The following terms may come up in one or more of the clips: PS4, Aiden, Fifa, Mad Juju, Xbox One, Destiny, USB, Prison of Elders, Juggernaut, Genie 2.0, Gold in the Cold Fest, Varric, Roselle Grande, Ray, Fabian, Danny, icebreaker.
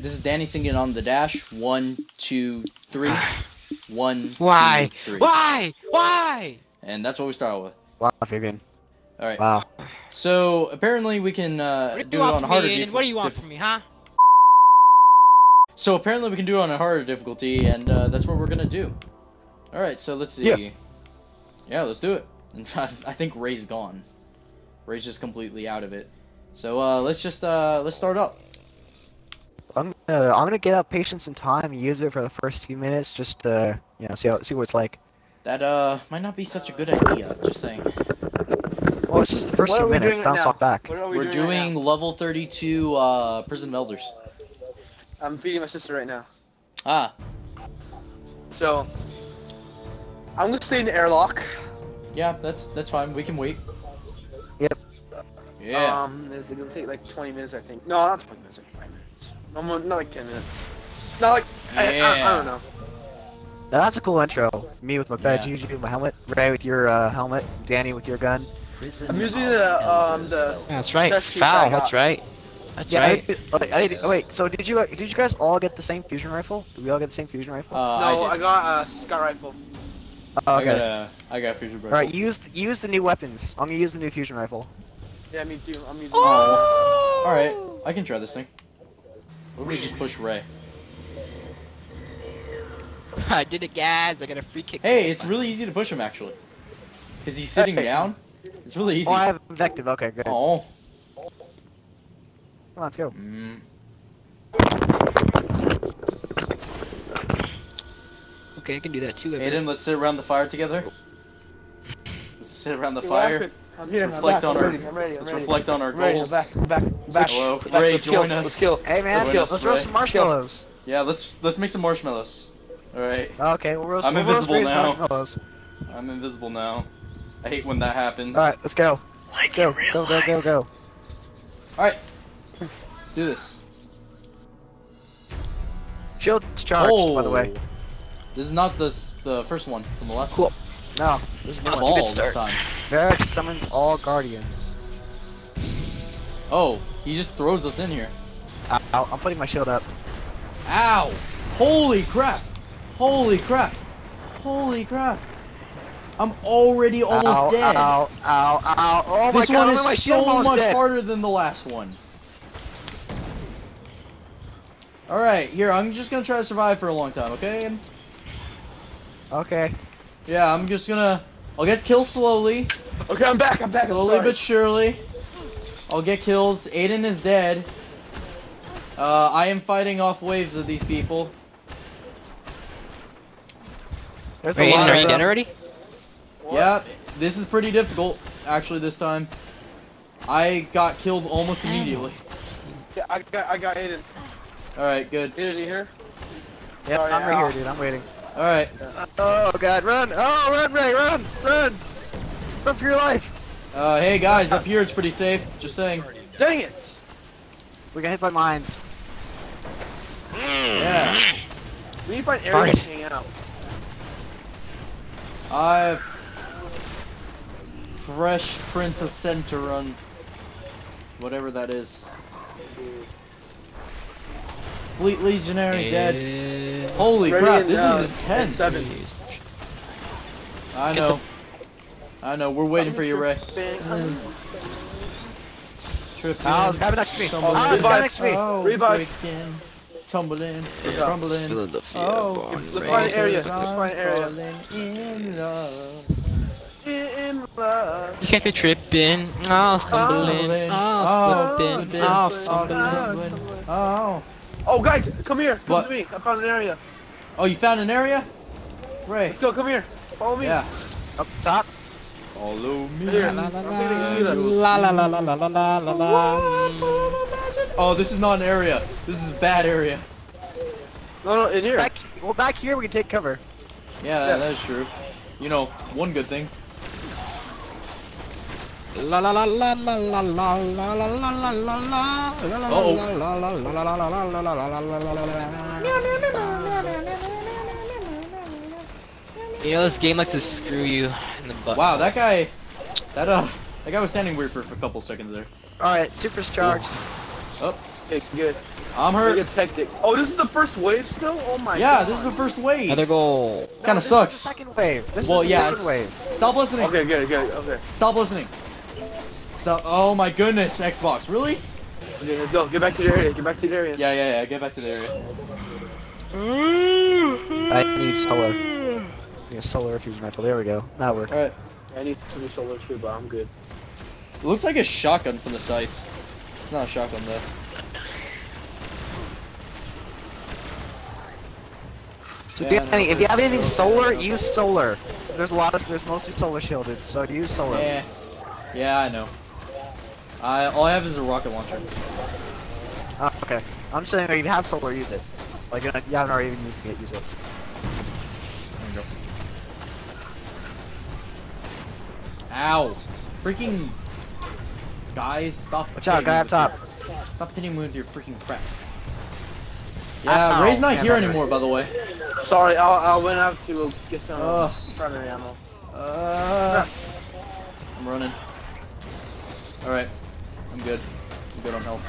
This is Danny singing on the dash. 1, 2, 3. 1, 2, 3. Why? And that's what we start with. Wow, Fabian. All right. Wow. So apparently we can do it on harder difficulty. What do you want from me, huh? So apparently we can do it on a harder difficulty, and that's what we're gonna do. All right. So let's see. Yeah, let's do it. In fact, I think Ray's gone. Ray's just completely out of it. So let's just let's start up. I'm gonna get out patience and time and use it for the first few minutes just to, you know, see what it's like. That might not be such a good idea. Just saying. Well, it's just the first few minutes. I'll stop back. We're doing level 32 Prison of Elders. I'm feeding my sister right now. Ah. So I'm gonna stay in the airlock. Yeah, that's fine. We can wait. Yep. Yeah. It's gonna take like 20 minutes, I think. No, not 20 minutes. Like 5 minutes. No, not like 10 minutes. Not like. Yeah. I don't know. Now, that's a cool intro. Me with my bad Juju, my helmet. Ray with your helmet. Danny with your gun. I'm using the. That's right. Foul. That's right. That's right. Wait. So did you guys all get the same fusion rifle? Did we all get the same fusion rifle? No, I got a scout rifle. Oh, okay. I got fusion rifle. All right, use the new weapons. I'm gonna use the new fusion rifle. Yeah, me too. I'm using. Oh! All right, I can try this thing. Or we just push Ray. I did it, guys. I got a free kick. Hey, it's really easy to push him actually, because he's sitting down. It's really easy. Oh, I have invective. Okay, good. Oh. Come on, let's go. Mm. Okay, I can do that too. Aiden, let's sit around the fire together. Let's sit around the fire. Let's reflect on our goals. I'm back. Hello, Ray, join us. Let's kill. Hey man, let's roast some marshmallows. Yeah, let's make some marshmallows. All right. Okay, we'll roast. I'm invisible now. I hate when that happens. All right, let's go. Like go. All right, let's do this. Shield's charged, by the way. This is not the first one from the last one. No, this is not a good start. This time. Varric summons all guardians. Oh, he just throws us in here. Ow, I'm putting my shield up. Ow! Holy crap! Holy crap! Holy crap! I'm already almost dead. Ow! Oh my God! This one is so much harder than the last one. All right, here I'm just gonna try to survive for a long time, okay? Okay. Yeah, I'm just gonna. I'll get kills slowly. Okay, I'm back. Slowly but surely. I'll get kills. Aiden is dead. I am fighting off waves of these people. There's a lot. Are you dead already? Yeah, this is pretty difficult, actually, this time. I got killed almost immediately. Yeah, I got Aiden. Alright, good. Aiden, are you here? Yep, I'm right here, dude. I'm waiting. Alright. Oh, God, run! Oh, run, Ray, run! Run! Run for your life! Hey, guys, up here it's pretty safe. Just saying. Dang it! We got hit by mines. Yeah. We need to find areas to hang out. I've... Fresh Prince of Centerun, whatever that is. Fleet Legionary dead. Holy crap! This is intense. 7. I know. We're waiting for you, Ray. Trip. Oh, it's next to me. Oh, revive. Tumbling, crumbling. Oh, let's find an area. You can't be tripping, stumbling. Oh, guys, come here, come to me, I found an area. Oh, you found an area? Right. Let's go, come here, follow me. Yeah. Up top. Follow me. Oh, this is not an area, this is a bad area. No, in here. Back here we can take cover. Yeah, that is true. You know, one good thing. You know, this game likes to screw you in the butt. Wow, that guy was standing weird for a couple seconds there. All right, super's charged. Oh. It's good. I'm hurt. It gets hectic. Oh, this is the first wave still? Oh my god. Yeah, this is the first wave. Another goal. No, kind of sucks. This is the second wave. Well, yeah, it's second wave. Stop listening. Okay, good, good. Okay. Stop listening. Stop. Oh my goodness, Xbox. Really? Okay, let's go. Get back to the area. Get back to the area. Yeah, yeah, yeah. Get back to the area. I need solar. I need a solar fuse metal. There we go. That worked. Alright. I need some solar too, but I'm good. It looks like a shotgun from the sights. It's not a shotgun though. So yeah, Danny, if you have anything solar, use solar. There's a lot of, there's mostly solar shielded, so use solar. Yeah, yeah, I know. All I have is a rocket launcher. Okay. I'm saying if you have solar, use it. Like if you haven't already even used it, use it. There you go. Ow! Freaking guys, stop! Watch out, guy up top. Stop hitting me with your freaking crap. Yeah, Ray's not here anymore, by the way. Sorry, I went out to get some primary ammo. I'm running. All right, I'm good. I'm good on health.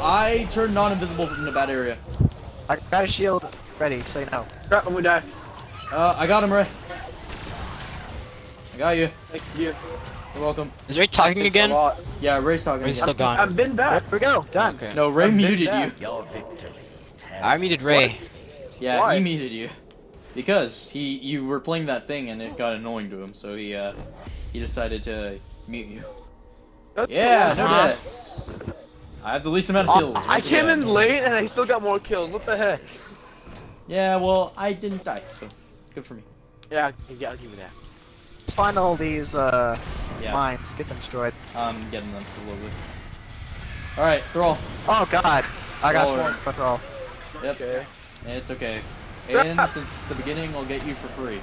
I turned non-invisible in a bad area. I got a shield ready, so you know. Crap, I'm gonna die. I got him, Ray. I got you. Thank you. You're welcome. Is Ray talking again? Yeah, Ray's talking. Ray's still gone. I've been back. There we go. Done. Okay. No, Ray muted you. I muted Ray. What? Yeah, why? He muted you. Because you were playing that thing and it got annoying to him, so he decided to mute you. That's no deaths. I have the least amount of kills. I came in late and I still got more kills. What the heck? Yeah, well, I didn't die, so good for me. Yeah, I'll give you that. Find all these mines, get them destroyed. I'm getting them slowly. Alright, throw. Oh god, I got swarmed for throw. Yep, okay. It's okay. And since the beginning, I'll get you for free.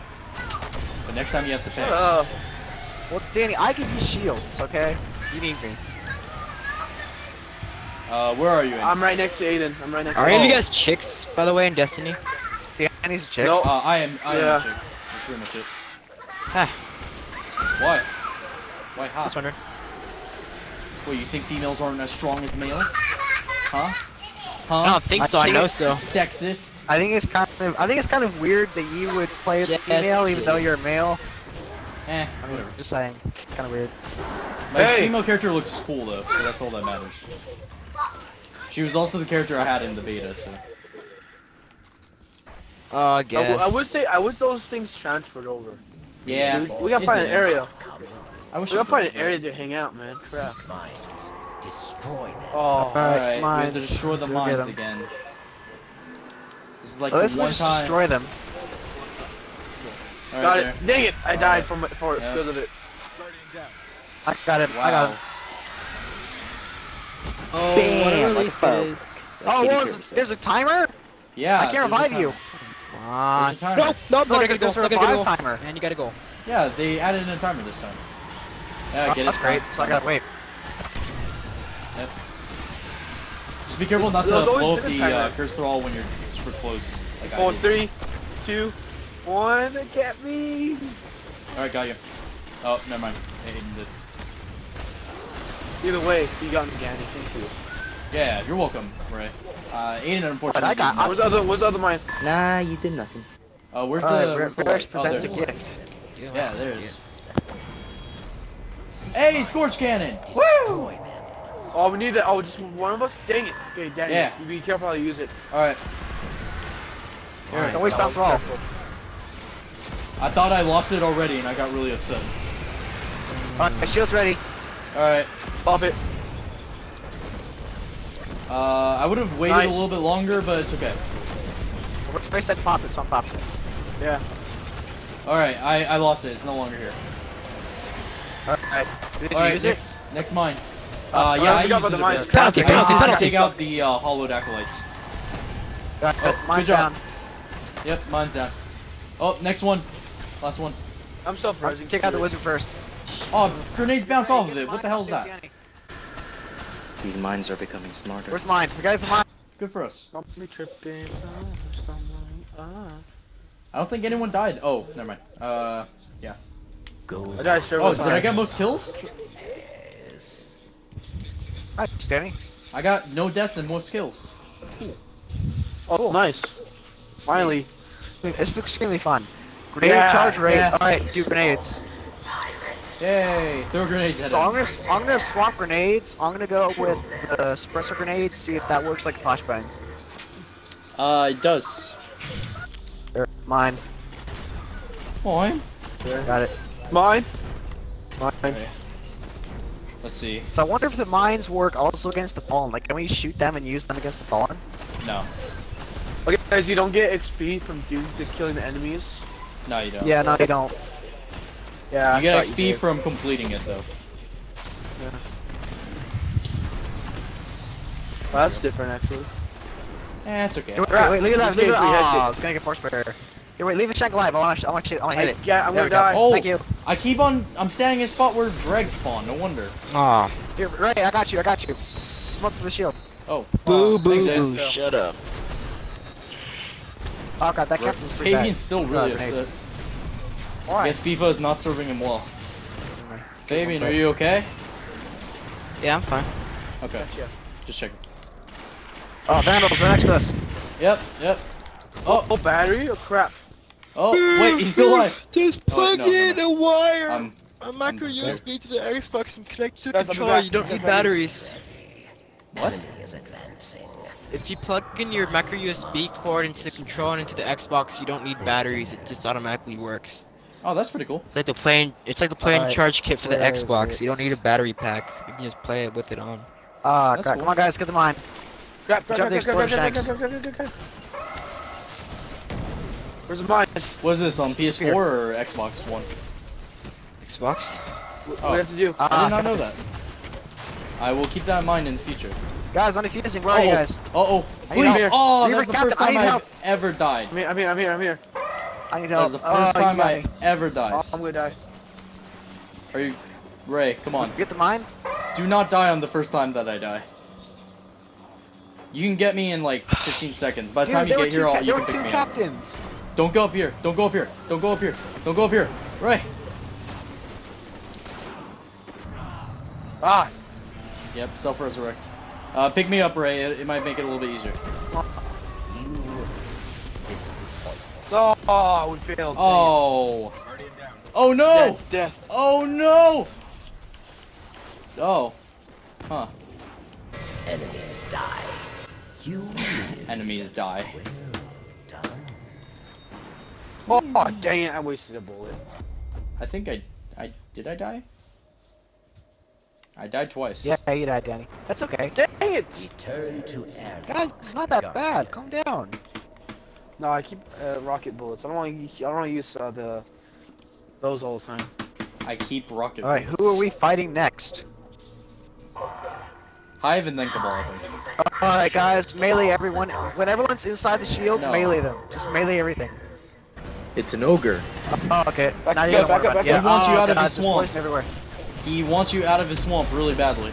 But next time you have to pay. Well, Danny, I give you shields, okay? You need me. Where are you, Aiden? I'm right next to Aiden. I'm right next to Aiden. Are any of you guys chicks, by the way, in Destiny? Danny's a chick. No, I am a chick. That's pretty much it. Huh. Why? Why hot? Just wondering. Well, you think females aren't as strong as males? Huh? Huh? I don't think so. I know so. Sexist. I think it's kind of weird that you would play as a female even though you're a male. Eh. I mean, just saying. It's kind of weird. My female character looks cool though, so that's all that matters. She was also the character I had in the beta, so. I guess. I wish those things transferred over. Yeah, dude, we gotta find an area. We gotta find an area to hang out, man. Crap. Destroy them. Oh, alright. We have to destroy the mines again. This is like one time. Destroy them. Right, got it. Dang it! I died because of it. I got it. Wow. I got it. Oh, damn! What a there's a timer? Yeah. I can't revive you. Come on. No, you gotta go. And you gotta go. Yeah, they added in a timer this time. Yeah, get it. That's great. So I gotta wait. Yep. Just be careful not to blow up the curse thrall when you're super close. Like 4, 3, 2, 1. Get me. All right, got you. Oh, never mind. Aiden did. Either way, you got me, Danny. Thank you. Yeah, you're welcome, Ray. Aiden, unfortunately. Where's the other mine? Nah, you did nothing. Where's the gift. Yeah, there it is. Hey, Scorch Cannon! Woo! Oh, we need that. Oh, just one of us? Dang it. Okay, Danny, you be careful how you use it. Alright. Alright, don't waste that roll. I thought I lost it already and I got really upset. Alright, my shield's ready. Alright. Pop it. I would have waited a little bit longer, but it's okay. I said pop it, so I'm popping it. Yeah. Alright, I lost it. It's no longer here. Alright. Next mine. Yeah, I used it. I take out the hollowed acolytes. Mine's down. Yep, mine's down. Oh, next one. Last one. I'm self-rising. Take out the wizard first. Oh, grenades bounce off of it. What the hell is that? These mines are becoming smarter. Where's mine? We got it for mine. Good for us. I don't think anyone died. Oh, never mind. Yeah. Go. I died. Did I get most kills? Yes. Hi, Danny. I got no deaths and more skills. Oh, nice. Finally. This is extremely fun. Grenade charge rate. Alright, do grenades. Yay, throw grenades at I'm gonna swap grenades. I'm gonna go with the suppressor grenade, see if that works like a flashbang. It does. Mine. Mine? Got it. Mine? Mine. Okay. Let's see. So I wonder if the mines work also against the Fallen. Like, can we shoot them and use them against the Fallen? No. Okay, guys, you don't get XP from killing the enemies. No, you don't. Yeah, no, you don't. Yeah. You get XP from completing it, though. Yeah. Well, that's different, actually. Eh, it's okay. Wait, leave it alive. Leave it. I was gonna get force barrier. Here, wait, leave it shank alive. I wanna hit it. Yeah, I'm gonna die. Oh, thank you. I keep on. I'm standing in a spot where dregs spawn. No wonder. Ah. Here, Ray, I got you. I got you. Come up for the shield. Oh. Boo, boo, boo. Shut up. Oh god, that captain's pretty bad. Fabian's still really upset. Why? I guess Fifa is not serving him well. Fabian, are you okay? Yeah, I'm fine. Okay. Gotcha. Just checking. Oh, Vandals, they're next to us. Yep, yep. Oh, oh battery? Oh, crap. Oh, wait, he's still alive. Just plug in a wire. A micro USB to the Xbox and connect to the controller. You don't need batteries. What? If you plug in your micro USB cord into the controller and into the Xbox, you don't need batteries. It just automatically works. Oh, that's pretty cool. It's like the play and charge kit for the Xbox. You don't need a battery pack. You can just play it with it on. Ah, crap. Come on, guys, get the mine. Grab the explosion axe. Where's the mine? What is this, on PS4 or Xbox One? Xbox? What do I have to do? I did not know that. I will keep that in mind in the future. Guys, I'm defusing. Where are you guys? Uh-oh. Please. Oh, that's the first time I've ever died. I'm here. I need help. That's the first time I ever died. Oh, I'm gonna die. Are you... Ray, come on. Get the mine? Do not die on the first time that I die. You can get me in like 15 seconds. By the time you get here, you can pick me up. Don't go up here. Don't go up here. Don't go up here. Don't go up here. Ray. Ah. Yep, self-resurrect. Pick me up, Ray. It might make it a little bit easier. Oh, we failed. Oh. Oh no. That's death. Oh no. Oh. Huh. Enemies die. You. Enemies die. Oh dang it! I wasted a bullet. I think I die. I died twice. Yeah, you died, Danny. That's okay. Dang it! Return to air. Guys, it's not that bad. Calm down. No, I keep rocket bullets. I don't want to use those all the time. I keep rocket bullets. All right, who are we fighting next? Hive and then Cabal. All right, guys, melee everyone. When everyone's inside the shield, melee them. Just melee everything. It's an ogre. Oh, okay. Now you gotta back up. Yeah. He wants you out of his swamp. Everywhere. He wants you out of his swamp really badly.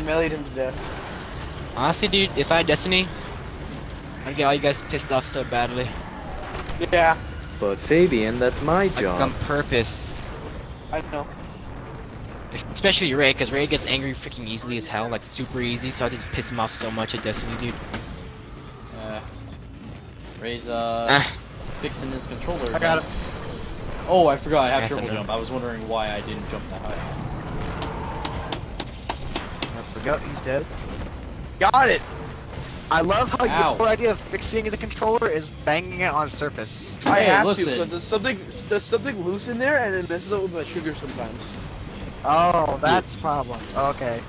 Meleeed him to death. Honestly, dude, if I had Destiny, I'd get all you guys pissed off so badly. Yeah. But Fabian, that's my job. On purpose. I know. Especially Ray, because Ray gets angry freaking easily as hell, like super easy, so I just piss him off so much at Destiny, dude. Ray's, fixing his controller. I got him. Oh, I forgot I have triple jump. I was wondering why I didn't jump that high. I forgot he's dead. Got it! I love how your idea of fixing the controller is banging it on a surface. Hey, I have to, but there's something loose in there and it messes up with my sugar sometimes. Oh, that's a problem. Okay.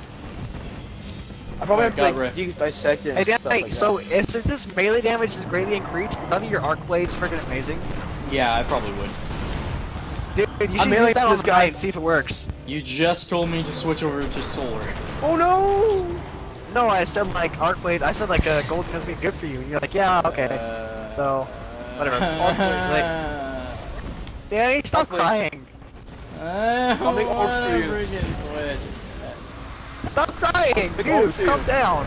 I probably have to like, dissect it. Hey, Dan, like so if this melee damage is greatly increased, none of your arc blades freaking amazing. Yeah, I probably would. Dude, you should use that on this guy and see if it works. You just told me to switch over to solar. Oh no! No, I said like arc blade. I said like gold is gonna be good for you, and you're like, yeah, okay. So, whatever. Arc blade, like, Danny, stop crying. I'll make orc for you. Stop crying, dude. Calm down.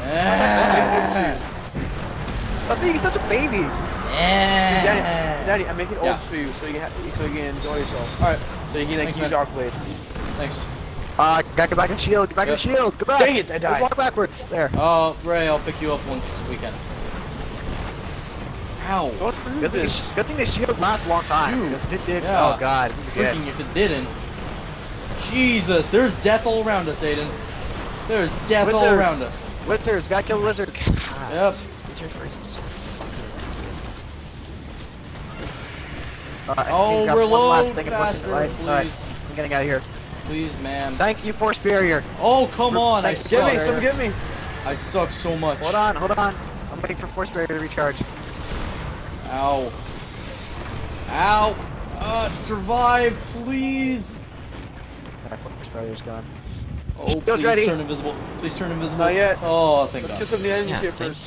Stop being such a baby. Daddy, I'm making old for you so you can enjoy yourself. Alright, so you can like use arc blade. Thanks. Get back in the shield, get back in the shield, get back! Dang it, I died! Just walk backwards, there. Oh, Ray, I'll pick you up once we can. Ow! Go through this. Good thing the shield lasts a long time. If it did, yeah. Oh god. Freaking if it didn't. Jesus, there's death all around us, Aiden. There's death all around us. Wizards, gotta kill wizards. Yep. Oh, we're low. Faster, right? Please. Right. I'm getting out of here. Please, man. Thank you for Superior. Oh, come on. I suck. Give me some, give me. I suck so much. Hold on, hold on. I'm waiting for Force Barrier to recharge. Ow. Ow. Survive, please. Force Barrier's gone. Oh, please turn invisible. Please turn invisible. Not yet. Oh, thank God. Let's get some energy here first.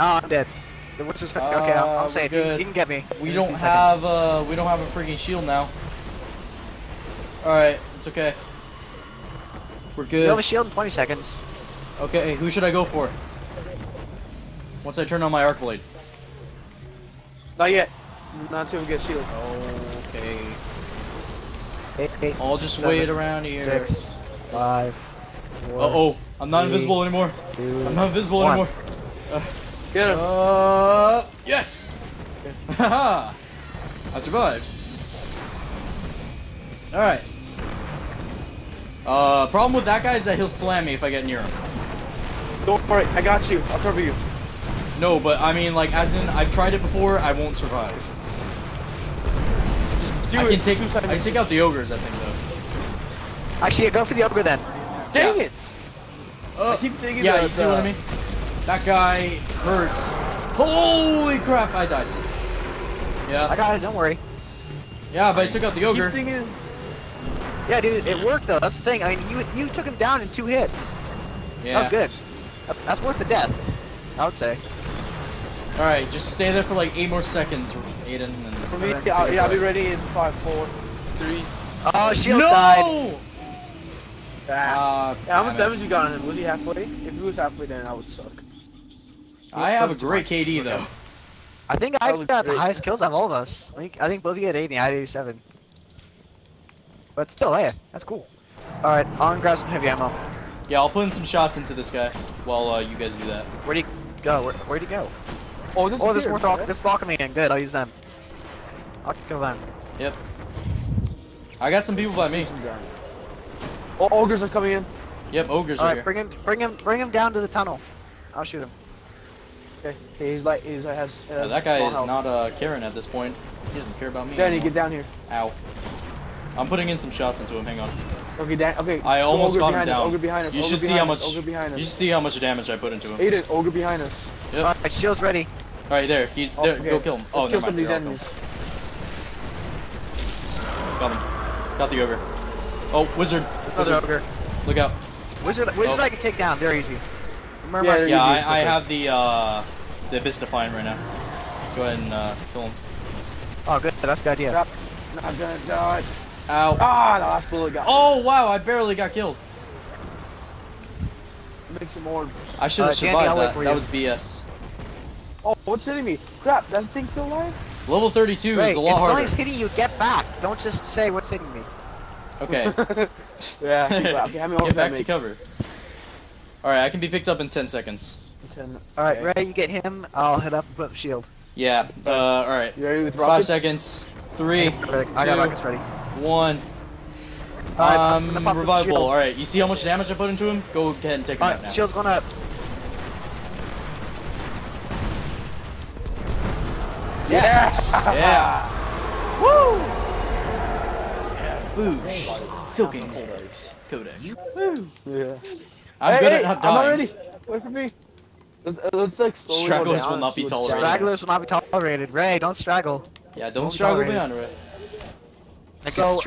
Oh, I'm dead. Okay, I'm safe. He can get me. We don't have a freaking shield now. Alright, it's okay. We're good. We have a shield in 20 seconds. Okay, who should I go for? Once I turn on my arc blade. Not yet. Not until we get shield. Okay. Eight, I'll just wait around here. 6, 5. Uh-oh. I'm not invisible anymore. I'm not invisible anymore. Get him. Yes! Haha! I survived. Alright. Problem with that guy is that he'll slam me if I get near him. Don't worry, I got you. I'll cover you. No, but I mean, like, as in, I've tried it before, I won't survive. Just do I can take out the ogres, I think, though. Actually, go for the ogre, then. Dang it! I keep thinking you see what I mean? That guy hurts. Holy crap, I died. Yeah. I got it, don't worry. Yeah, but I took out the ogre. Yeah, dude, it worked, though. That's the thing. I mean, you took him down in 2 hits. Yeah. That was good. That's worth the death, I would say. Alright, just stay there for like 8 more seconds, Aiden. And for me, I'll be ready in 5, 4, 3. Oh, shield died! How much damage you got on him? Was he halfway? If he was halfway, then I would suck. I have a great KD, though. I think I got the highest kills on all of us. I think both of you had 80, I had 87. But still, hey, that's cool. Alright, I'll grab some heavy ammo. Yeah, I'll put in some shots into this guy while you guys do that. Where'd he go? Where'd he go? Oh, this more lock me in. Good, I'll use them. I'll kill them. Yep. I got some people by me. Oh, ogres are coming in. Yep, ogres are here. Bring him down to the tunnel. I'll shoot him. Okay, he's like has. That guy is not caring at this point. He doesn't care about me. Danny, get down here. Ow. I'm putting in some shots into him. Hang on. Okay, okay. I almost got him down. Ogre behind us. You should see how much. You should see how much damage I put into him. Aiden, ogre behind us. Yep. All right, shield's ready. All right, there. Go kill him. Oh, never mind. Got him. Got the ogre. Oh, wizard. Another ogre. Look out. Wizard, I can take down. They're easy. Remember, yeah, I have the abyss defiant right now. Go ahead and kill him. Oh, good. That's a good idea. Stop. I'm gonna die. Ow. Ah, the last bullet got me. Oh, wow, I barely got killed. Make some orbs. I should have survived that. That was BS. Oh, what's hitting me? Crap, that thing's still alive? Level 32 is a lot harder. If something's hitting you, get back. Don't just say what's hitting me. Okay. Yeah. Okay, get back to cover. Alright, I can be picked up in 10 seconds. Alright, okay. Ray, you get him. I'll head up and put up the shield. Yeah, alright. You ready with 5 seconds. 3, 2, 1. Revival. Alright, you see how much damage I put into him? Go ahead and take him out now. Shield's going up. Yes! Yeah! Woo! Yeah. Boosh. Silken Codex. Woo! Yeah. I'm good at not dying. I'm not ready. Wait for me. Let's like slowly stragglers will not be tolerated. Stragglers will not be tolerated. Ray, don't straggle. Yeah, don't straggle beyond Ray. So,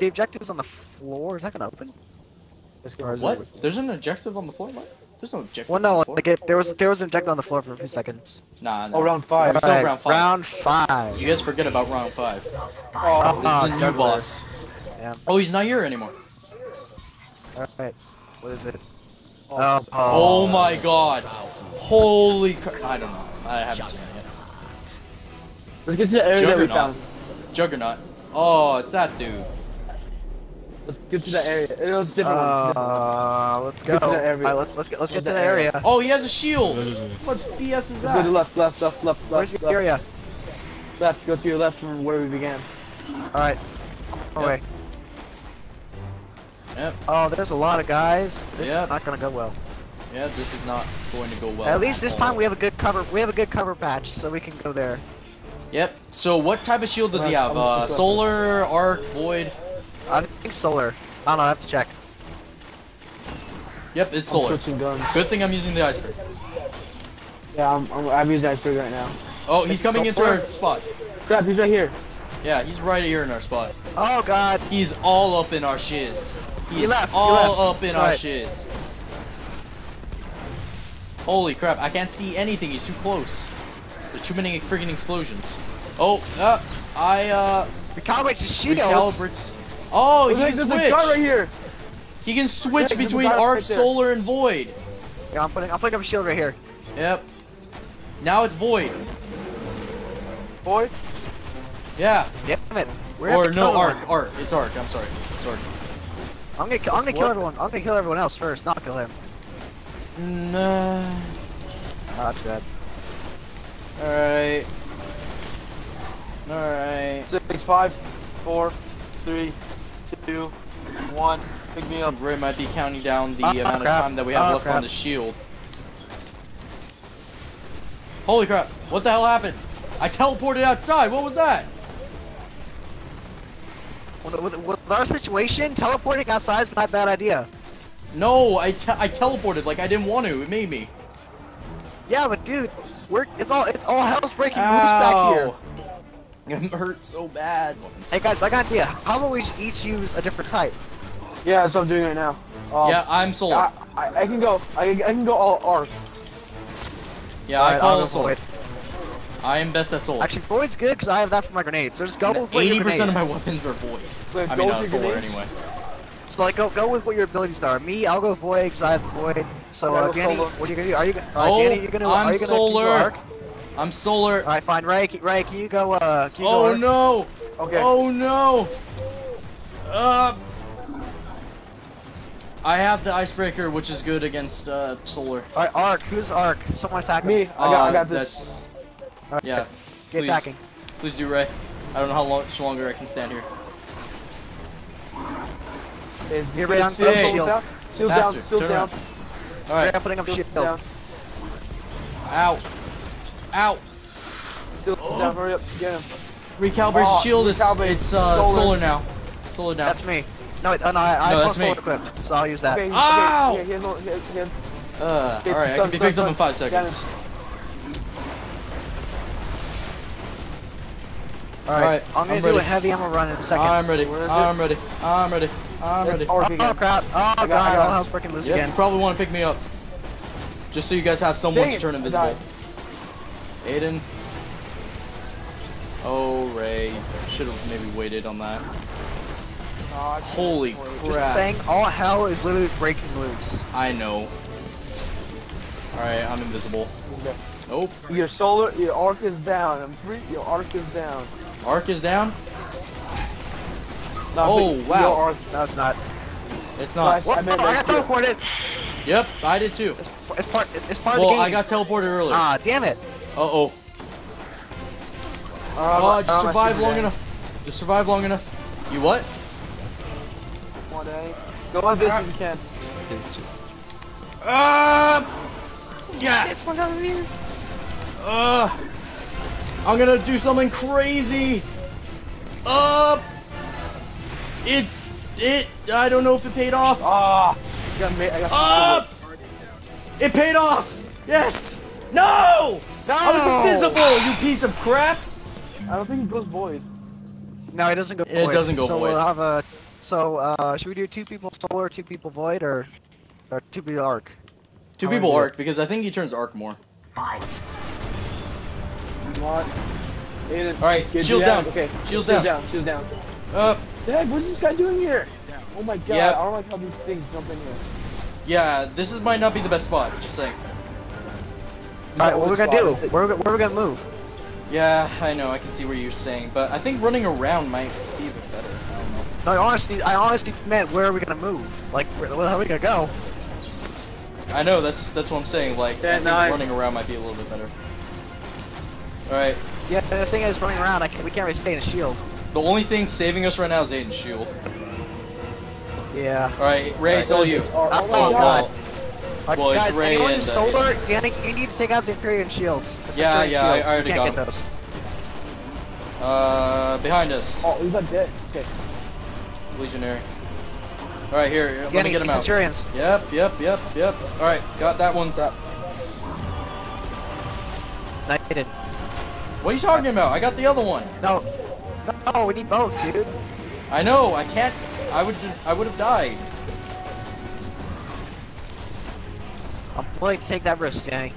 the objective's on the floor. Is that gonna open? What? There's an objective on the floor? What? There's no objective. Well, no, like there was an objective on the floor for a few seconds. Nah, no. Oh, round 5. Right. Still round 5. Round 5. You guys forget about round 5. Oh, this is the new boss. Yeah. Oh, he's not here anymore. All right. What is it? Oh my God! Holy crap! I don't know. I haven't seen it yet. Let's get to the area that we found. Juggernaut. Oh, it's that dude. Let's get to that area. It was different. Let's go. Get to that area. All right, let's get to that area. Oh, he has a shield. What BS is that? Let's go to left. Where's the area? Left. Go to your left from where we began. All right. Away. Yep. Oh, there's a lot of guys. This is not gonna go well. Yeah, this is not going to go well. At least this time we have a good cover. We have a good cover patch, so we can go there. Yep. So what type of shield does he have? Solar, arc, void. I think solar. I don't know. I have to check. Yep, it's solar. Good thing I'm using the icebreaker. Yeah, I'm using the icebreaker right now. Oh, he's coming into our spot. Crap, he's right here. Yeah, he's right here in our spot. Oh God. He's all up in our shiz. He's all up in our shiz. Holy crap! I can't see anything. He's too close. There's too many freaking explosions. Oh, I recalibrates his shields. Oh, he can switch. There's a guard right here. He can switch between arc, solar, and void. Yeah, I'm putting up a shield right here. Yep. Now it's void. Void. Yeah. Damn it. Or no, arc. It's arc. I'm sorry. It's arc. I'm gonna kill everyone. I'm gonna kill everyone else first, not kill him. No. Oh, that's bad. Alright. Alright. 6, 5, 4, 3, 2, 1. Pick me up. Ray might be counting down the amount of time that we have left on the shield. Holy crap. What the hell happened? I teleported outside. What was that? With our situation, teleporting outside is not a bad idea. No, I teleported like I didn't want to. It made me. Yeah, but dude, it's all hell's breaking loose back here. It hurts so bad. Hey guys, I got an idea. How about we each use a different type? Yeah, that's what I'm doing right now. Yeah, I'm solar. I can go. I can go all arc. Yeah, all right, I call it solar. I am best at solar. Actually, void's good because I have that for my grenade. So just go with 80% of my weapons are void. I mean, not solar anyway. So like go with what your abilities are. Me, I'll go void because I have void. So Danny, what are you gonna do? Are you gonna? Danny, are you gonna solar. Arc? I'm solar. All right, fine. Ray, can you go? Can you go arc? No! Okay. Oh no! I have the icebreaker, which is good against solar. All right, arc. Who's arc? Someone attack me. I got this. That's... Yeah. Right. Get attacking. Please do, Ray. I don't know how much longer I can stand here. You're right on shield. Shield down, shield down. Alright. I'm putting up shield down. Ow. Ow. Shield down, hurry up, get him. Recalibrate shield, it's solar now. Solar now. That's me. No, wait, no, I just want solar equipped, so I'll use that. Okay, ow! Okay. Yeah. Alright, I can be picked up in 5 seconds. Alright, I'm gonna do a heavy ammo run in a second. I'm ready. Oh crap! Oh god! I'll freaking lose again. You probably want to pick me up, just so you guys have someone to turn invisible. Aiden. Oh Ray, should have maybe waited on that. Holy crap! Just saying, all hell is literally breaking loose. I know. All right, I'm invisible. Nope. Your arc is down. Your arc is down. Arc is down. Oh wow! No, it's not. It's not. What? No, I got teleported. Yep, I did too. It's part of the game. Well, I got teleported earlier. Ah, damn it. Uh-oh. Just survive long enough. Just survive long enough. You what? One day. Go on this if you can. Yeah. I'm gonna do something crazy. I don't know if it paid off. It paid off! Yes! No! I was invisible, you piece of crap! I don't think it goes void. No, it doesn't go void. It doesn't go void. We'll have a, should we do 2 people solar, 2 people void, or 2 people arc? 2 people arc, because I think he turns arc more. Fine. Alright, shields down. Okay. Shields down. Shields down. Dad, what is this guy doing here? Oh my god, I don't like how these things jump in here. Yeah, this is, might not be the best spot, just saying. Alright, what are we gonna do? Where are we gonna move? Yeah, I know, I can see where you're saying, but I think running around might be even better. I don't know. No, I honestly meant where are we gonna move? Like, where are we gonna go? I know, that's what I'm saying. Like, I think running around might be a little bit better. Alright. Yeah, the thing is, running around, we can't really stay in the shield. The only thing saving us right now is Aiden's shield. Yeah. Alright, Ray, it's all you. Oh my god. Well, guys, it's Ray and solar, Danny, you need to take out the Imperial shields. Yeah, I already got those. Behind us. Oh, he's a dick. Legionary. Alright, here, let me get him out. Centurions. Yep. Alright, got that one. Knighted. What are you talking about? I got the other one. No, we need both, dude. I know, I can't. I would have died. I'm willing to take that risk, Danny.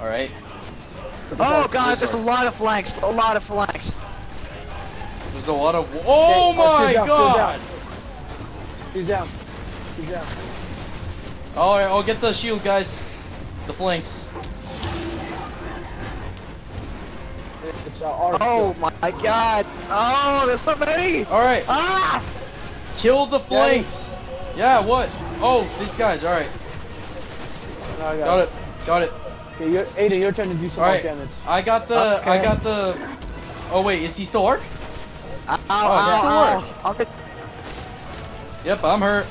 Alright. Oh god, there's a lot of flanks, There's a lot of. Oh my god! He's down. Alright, I'll get the shield, guys. The flanks. Oh my god! Oh, there's so many! Alright. Ah! Kill the flanks! Yeah, what? Oh, these guys, alright. Got it. Okay, Aiden, your turn to do some arc damage. I got the... Oh wait, is he still arc? Oh, he's still arc! Yep, I'm hurt.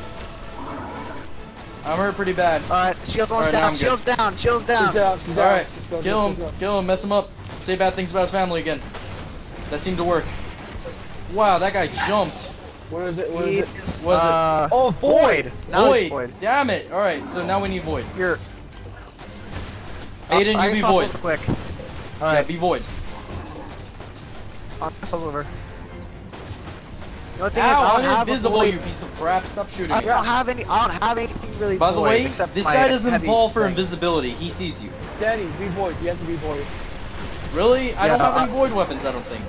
I'm hurt pretty bad. Alright, shield's almost down, shield's down. Alright, kill him, mess him up. Say bad things about his family again. That seemed to work. Wow, that guy jumped. What is it? Oh, Void! Void! Damn it! Alright, so now we need Void. Here. Aiden, you be Void. Quick. Alright, be Void. It's all over. Ow, I'm invisible, you piece of crap. Stop shooting. I don't have anything really. By the way, this guy doesn't fall for invisibility. He sees you. Danny, be Void. You have to be Void. Really? I don't have any Void weapons, I don't think.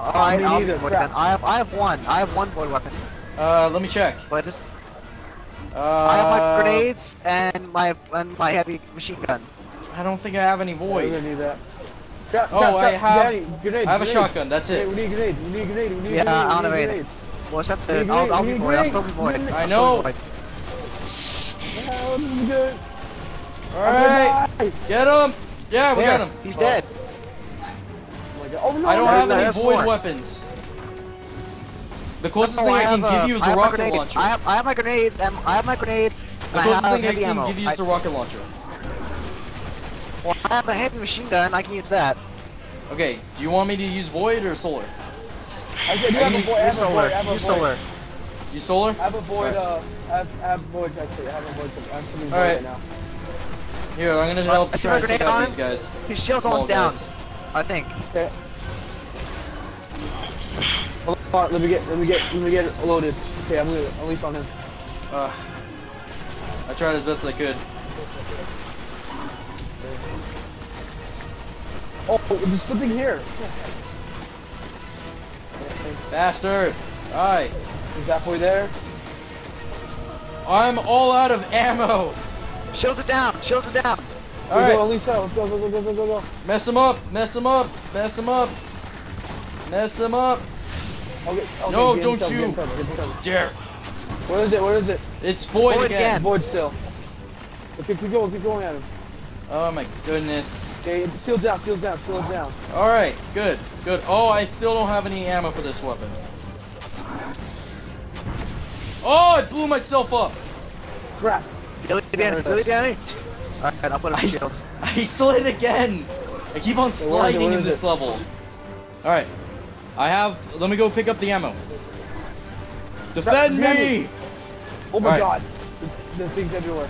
I have one Void weapon. Let me check. I have my grenades and my heavy machine gun. I don't think I have any Void. Yeah, need that. I have a shotgun. That's it. We need grenades. Yeah, I don't have anything. Well, except that I'll be Void. I'll still be Void. I know. Alright, get him. Yeah, we got him. He's dead. Oh, no, I don't have any Void weapons. The closest thing I can give you is a rocket launcher. I have my grenades. The closest thing I can give you is a rocket launcher. Well, I have a heavy machine gun. I can use that. Okay. Do you want me to use Void or Solar? I said you have Solar. You Solar? I have a Void. I have Void right now. Here, I'm gonna help try to take out these guys. His shield's almost down. I think. Okay. Let me get loaded. Okay, I'm gonna at least on him. I tried as best as I could. Oh, there's something here. Bastard! Alright. He's halfway there. I'm all out of ammo. Shields are down. Alright, let's go. Mess him up. Okay, no, don't you dare. What is it? It's Void again. Void still. Okay, keep going at him. Oh my goodness. Okay, shields down. Alright, good. Oh, I still don't have any ammo for this weapon. Oh, I blew myself up. Crap. Billy Danny. Alright, I'll put him in the shield. I slid again! I keep on sliding in this level. Alright. Let me go pick up the ammo. Defend me! Oh my god. The thing's everywhere.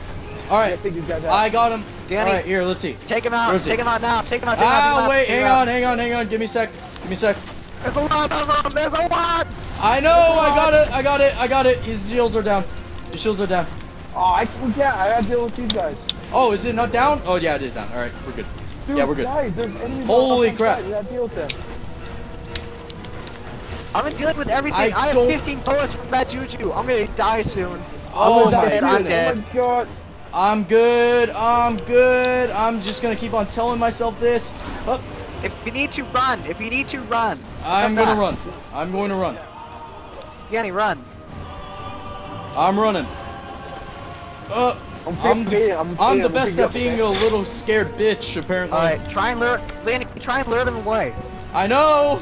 Alright. I got him. Alright, here, let's see. Take him out. Take him out now. Ah, wait, hang on. Give me a sec. There's a lot of them. I know, I got it. His shields are down. Oh, I gotta deal with these guys. Oh, is it not down? Oh, yeah, it is down. All right, we're good. Dude, yeah, we're good. Guys, holy crap. I've been dealing with everything. I have 15 bullets from Mad Juju. I'm going to die soon. Oh, my god. I'm good. I'm just going to keep on telling myself this. Oh. If you need to run. I'm going to run. Danny, run. I'm running. I'm the best at being a little scared bitch, apparently. Alright, try and lure them away. I know!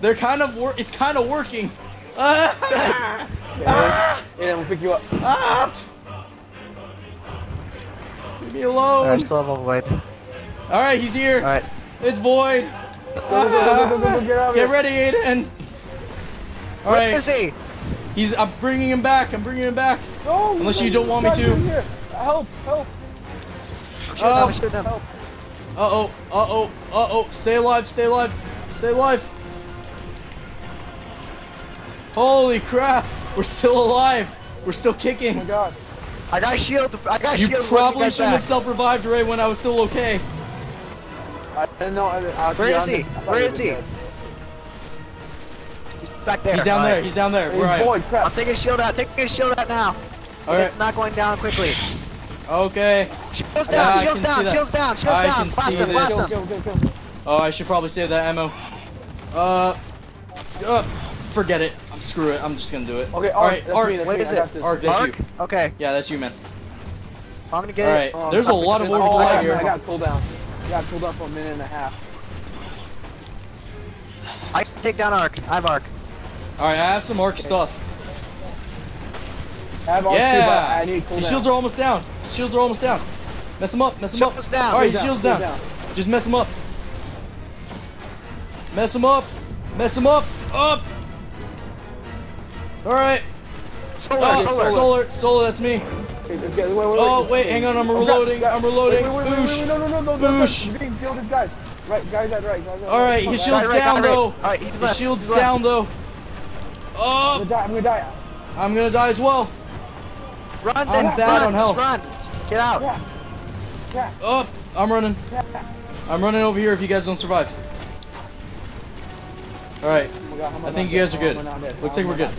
They're kind of working. Ah! Yeah, I'm gonna pick you up. Ah! Leave me alone. Alright, still have a void. Alright, he's here. Alright. It's void. Get ready, Aiden. Alright. Where is he? He's, I'm bringing him back. I'm bringing him back. No, unless you don't want me to. Help, help. Help. Uh-oh, uh-oh, uh-oh. Stay alive, stay alive, stay alive. Holy crap. We're still alive. We're still kicking. Oh my god. I got shield. I got shield. You probably shouldn't have self-revived, Ray, when I was still okay. I didn't know. Where is he? Where is he? Back there. He's down there. He's down there. Where am I? I'm taking his shield out. Taking his shield out now. Alright. It's not going down quickly. Okay. Shield's down. Shield's down. Shield's down. Shield's down. Blast him. Blast him. Oh, I should probably save that ammo. Forget it. Screw it. I'm just gonna do it. Okay. Alright. Arc. What is it? Arc. That's you. Okay. Yeah, that's you, man. I'm gonna get it. Alright. There's a lot of orbs alive here. I got pulled down. I got pulled up for a minute and a half. I can take down Arc. I have Arc. Alright, I have some Arc stuff. I have Arc too, but I need cooldown. His shields are almost down. His shields are almost down. Mess him up. Mess him up. Alright, his shield's down. Just mess him up. Mess him up. Mess him up. Up. Alright. Solar, solar, that's me. Wait, oh, wait, hang on, I'm reloading, I'm reloading. Boosh, boosh. Right, guys, at right. Alright, his shield's down, though. His shield's down, though. Oh! I'm gonna die. I'm gonna die as well. Run, then. I'm bad on health. Run. Get out. Oh, I'm running. I'm running over here if you guys don't survive. Alright, I think you guys are good. Looks like we're good.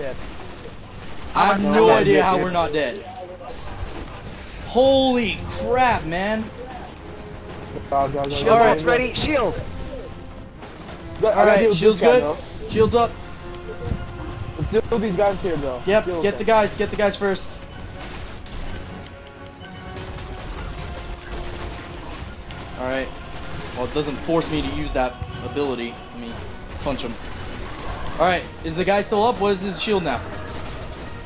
I have no idea how we're not dead. Holy crap, man. Shield's ready. Shield. Alright, shield's good. Shield's up. Let's deal with these guys here, though. Yep, get the guys. Get the guys first. Alright. Well, it doesn't force me to use that ability. Let me punch him. Alright, is the guy still up? What is his shield now?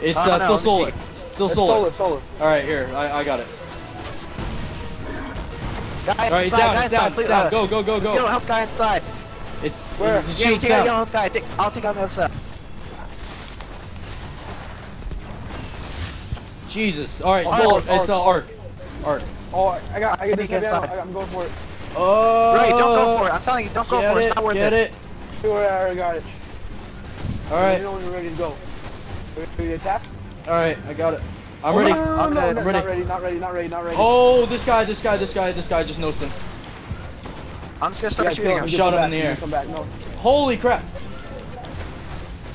It's still solar. Still solar. Solar. Alright, here. I got it. Alright, he's down. He's down. He's down. Go, go, go, go. Yo, help guy inside. It's. Where? The shield's down. Yo, help guy. I'll take out the other side. Jesus. Alright, solar. It's arc. Arc. Oh, I got this guy. I'm going for it. Oh. Right, don't go for it. I'm telling you, don't go for it. It's not worth it. Get it. I already got it. Alright. You know when you're ready to go. Ready to attack? Alright, I got it. I'm ready. I'm ready. Not ready. Oh, this guy just nosed him. I'm just gonna start shooting him. Shot him in the air. No. Holy crap.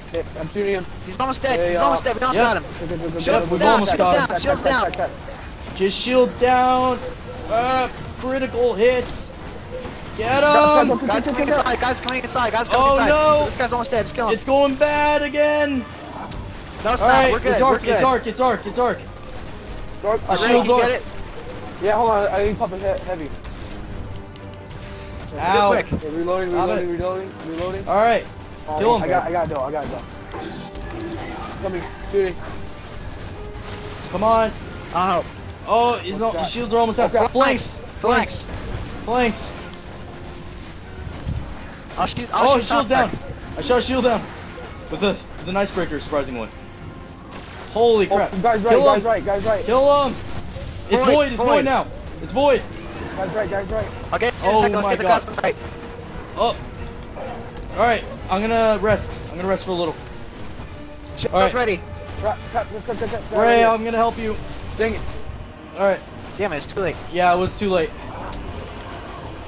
Okay, I'm shooting him. He's almost dead. He's almost dead. We almost got him. We've almost got him. Shield's down. His shield's down. Critical hits. Get him! Guys, coming inside. Guys, coming inside. Guys, coming inside. Oh no! This guy's almost dead. Just kill him. It's going bad again. No, it's not. We're good. It's arc. It's arc. It's arc. It's arc. The shield's arc. Yeah, hold on. I need to pop a heavy. Ow! Reloading. Reloading. All right. Kill him. I got it. Coming. Shooting. Come on. I'll help. Oh, his shields are almost out. Flanks. Flanks. Flanks. I'll shoot shield's down. I shot shield down. With an icebreaker, surprisingly. Holy crap. Guys right. Kill him. It's void. It's void now. It's void. Guys right. Okay. Oh my god. Right. Oh. Alright. I'm gonna rest. I'm gonna rest for a little. Alright. Ready. Ray, I'm gonna help you. Dang it. Alright. Damn it. It's too late. Yeah, it was too late.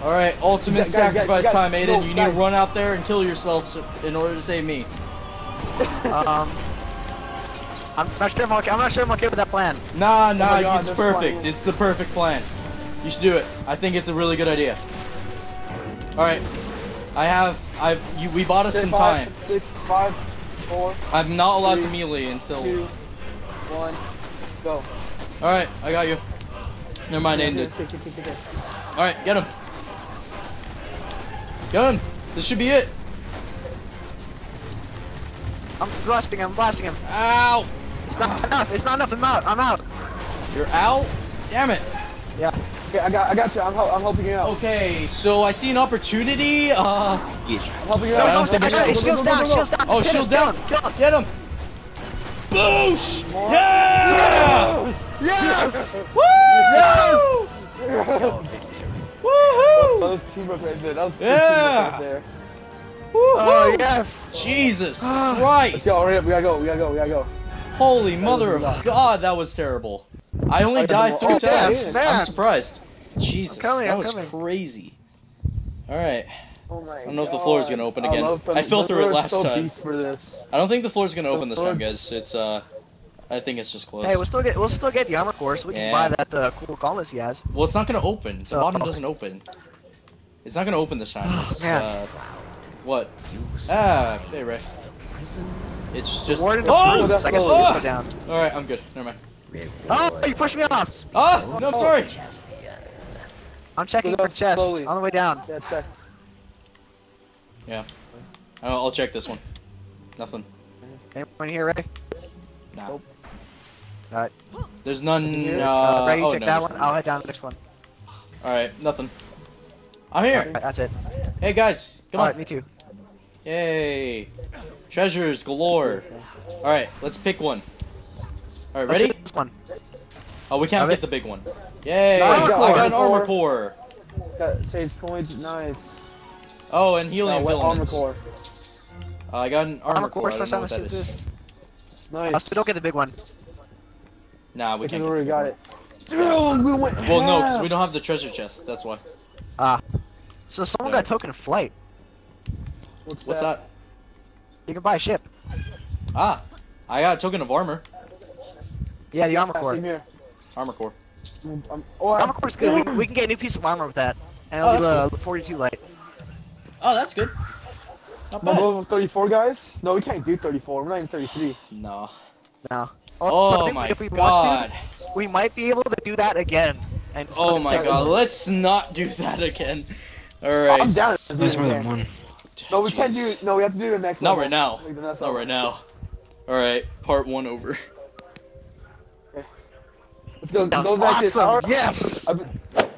Alright, ultimate sacrifice time, Aiden. You need to run out there and kill yourself in order to save me. I'm not sure I'm okay with that plan. Nah, God, it's perfect. It's the perfect plan. You should do it. I think it's a really good idea. Alright. We bought us some time. four. I'm not allowed to melee until. 2, 1, go. All right, I got you. Never mind, Aiden did. All right, get him. Get him. This should be it. I'm blasting him. Ow! It's not enough. I'm out. You're out? Damn it. Yeah. Okay, I got you. I'm helping you out. Okay, so I see an opportunity. Yeah. I'm helping you out. Shields down. Oh, shields down. Get him. Boosh! Yeah! Yes! Yes! Woo! Yes! Yes! Woohoo! That was teamwork right there. That was teamwork right there. Oh, yes! Jesus Christ! Let's go, hurry up, we gotta go. Holy mother of God, that was terrible. I only died 3 times. Man. I'm surprised. Jesus, that was crazy. Alright. Oh my God. I don't know if the floor is gonna open again. I fell through it last time. I don't think the floor is gonna open this time, guys. It's I think it's just closed. Hey, we'll still get the armor core, so we can buy that cool gauntlets he has. Well, it's not gonna open. The bottom doesn't open. It's not gonna open this time. It's, what? Hey Ray. It's just. Oh! Down. All right, I'm good. Never mind. Oh, you pushed me off. Oh, no, I'm sorry. I'm checking for chests on the way down. Yeah. I'll check this one. Nothing. Anyone here, Ray? Nah. Nope. All right. There's none. Ray, you check that one. I'll head down to the next one. All right, nothing. I'm here. That's it. Hey guys, come on. Alright, me too. Yay! Treasures galore. All right, let's pick one. All right, ready? This one. Oh, we can't get the big one. Yay! Nice. I got an armor core. Got sage coins, nice. Oh, and healing filaments. Armor core. I got an armor core. I don't know what that is. Nice. I still don't get the big one. Nah, we can't. We already got it. Dude, we went. Well, no, because we don't have the treasure chest. That's why. Ah. So someone got token of flight. What's that? You can buy a ship. Ah, I got a token of armor. Yeah, the armor core. Here. Armor core. Armor core's good. We can get a new piece of armor with that, and it'll be 42 light. Oh, that's good. Not bad. Level 34, guys. No, we can't do 34. We're not even 33. No. No. Oh, so my if we God. Want to, we might be able to do that again. And oh my God. Let's not do that again. All right. I'm down. There's more than one. No, we can't do. No, we have to do the next. Not right now. Not right now. All right, part one over. Okay. Let's go. That's awesome. Yes.